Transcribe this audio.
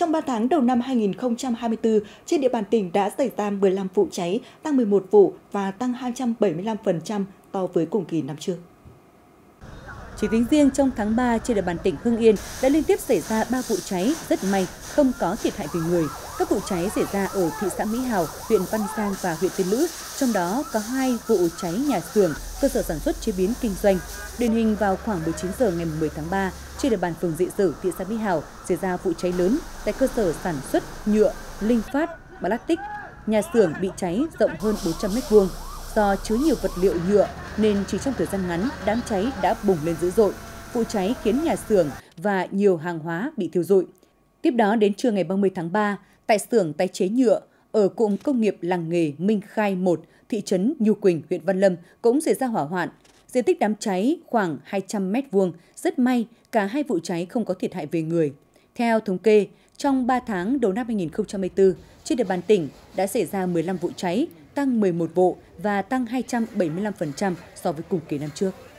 Trong 3 tháng đầu năm 2024, trên địa bàn tỉnh đã xảy ra 15 vụ cháy, tăng 11 vụ và tăng 275% so với cùng kỳ năm trước. Chỉ tính riêng trong tháng 3 trên địa bàn tỉnh Hưng Yên đã liên tiếp xảy ra 3 vụ cháy, rất may không có thiệt hại về người. Các vụ cháy xảy ra ở thị xã Mỹ Hào, huyện Văn Giang và huyện Tiên Lữ, trong đó có 2 vụ cháy nhà xưởng, cơ sở sản xuất chế biến kinh doanh. Điển hình vào khoảng 19 giờ ngày 10 tháng 3, trên địa bàn phường Dị Sử, thị xã Mỹ Hào xảy ra vụ cháy lớn tại cơ sở sản xuất nhựa Linh Phát, Polylactic. Nhà xưởng bị cháy rộng hơn 400 m2. Do chứa nhiều vật liệu nhựa nên chỉ trong thời gian ngắn, đám cháy đã bùng lên dữ dội. Vụ cháy khiến nhà xưởng và nhiều hàng hóa bị thiêu rụi. Tiếp đó đến trưa ngày 30 tháng 3, tại xưởng tái chế nhựa ở cụm công nghiệp làng nghề Minh Khai 1, thị trấn Nhu Quỳnh, huyện Văn Lâm cũng xảy ra hỏa hoạn. Diện tích đám cháy khoảng 200 m2, rất may cả 2 vụ cháy không có thiệt hại về người. Theo thống kê, trong 3 tháng đầu năm 2024, trên địa bàn tỉnh đã xảy ra 15 vụ cháy, tăng 11 vụ và tăng 275% so với cùng kỳ năm trước.